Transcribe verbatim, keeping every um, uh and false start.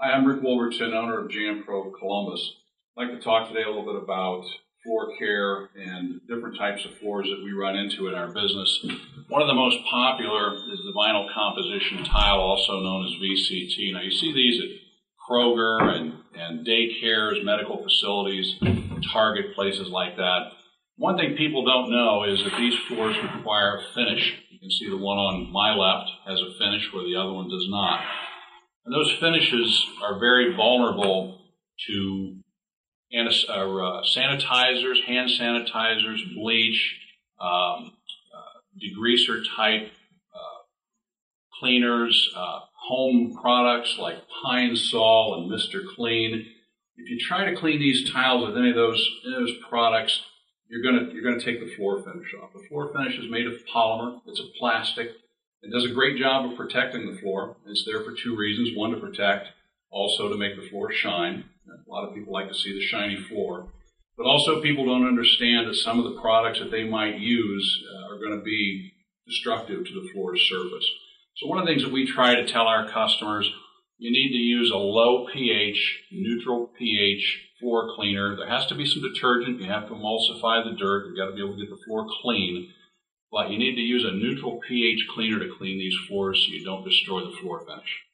Hi, I'm Rick Wolverton, owner of JanPro Columbus. I'd like to talk today a little bit about floor care and different types of floors that we run into in our business. One of the most popular is the vinyl composition tile, also known as V C T. Now, you see these at Kroger and, and daycares, medical facilities, Target, places like that. One thing people don't know is that these floors require a finish. You can see the one on my left has a finish where the other one does not. And those finishes are very vulnerable to sanitizers, hand sanitizers, bleach, um, uh, degreaser-type uh, cleaners, uh, home products like Pine Sol and Mister Clean. If you try to clean these tiles with any of those, any of those products, you're gonna you're gonna take the floor finish off. The floor finish is made of polymer. It's a plastic. It does a great job of protecting the floor. It's there for two reasons. One, to protect, also to make the floor shine. A lot of people like to see the shiny floor. But also people don't understand that some of the products that they might use uh, are going to be destructive to the floor's surface. So one of the things that we try to tell our customers, you need to use a low pH, neutral pH floor cleaner. There has to be some detergent. You have to emulsify the dirt. You've got to be able to get the floor clean. But you need to use a neutral pH cleaner to clean these floors so you don't destroy the floor finish.